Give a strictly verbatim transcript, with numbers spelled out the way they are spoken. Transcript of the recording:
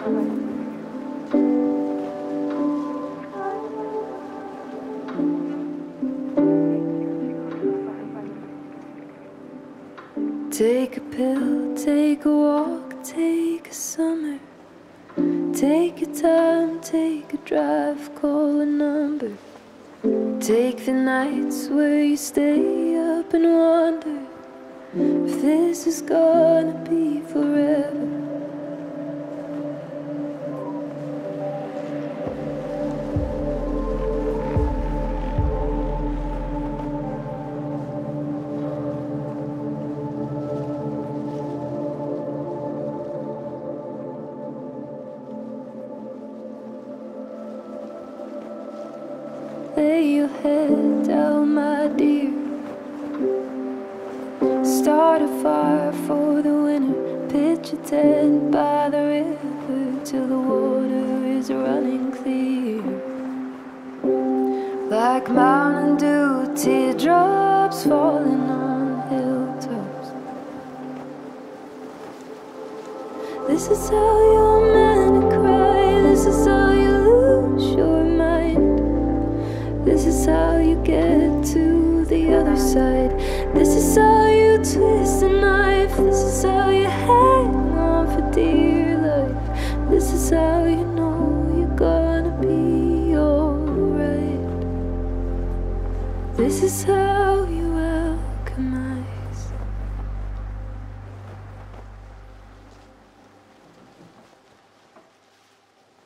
Take a pill, take a walk, take a summer. Take your time, take a drive, call a number. Take the nights where you stay up and wonder if this is gonna be forever. Lay your head down, my dear. Start a fire for the winter. Pitch a tent by the river till the water is running clear. Like Mountain Dew, teardrops falling on hilltops. This is how you're meant to cry. This is how you lose your mind. This is how you get to the other side. This is how you twist a knife. This is how you hang on for dear life. This is how you know you're gonna be alright. This is how you